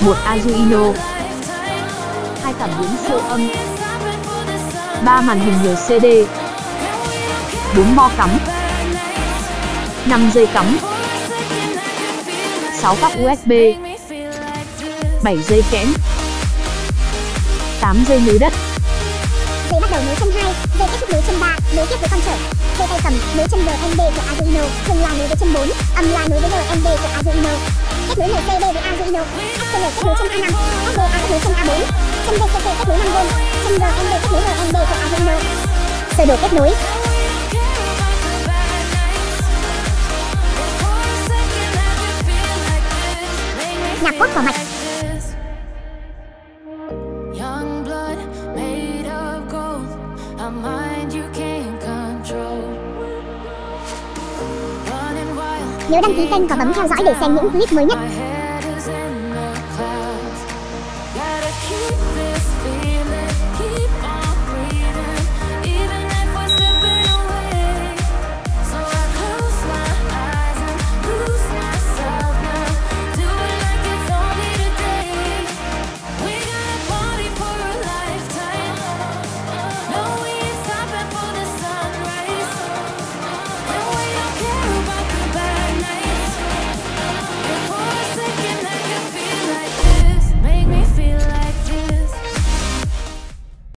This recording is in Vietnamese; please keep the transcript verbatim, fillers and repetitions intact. một Arduino, hai cảm biến siêu âm, ba màn hình en xê đê, bốn bo cắm, năm dây cắm, sáu cắp u ét bê, bảy dây kẽm, tám dây nối đất. Dây bắt đầu nối chân hai, dây kết thúc nối chân ba, nối tiếp với con trở. Dây tay cầm nối chân en bê của Arduino, chân là nối với chân bốn, âm là nối với en bê của Arduino. Kết nối en xê đê với Arduino, Accel kết nối chân a năm, Accel kết nối chân a bốn, chân vê xê tê kết nối năm vôn, chân en bê kết nối en bê của Arduino. Sơ đồ kết nối. Nhạc cốt quả mạch. Nhớ đăng ký kênh và bấm theo dõi để xem những clip mới nhất.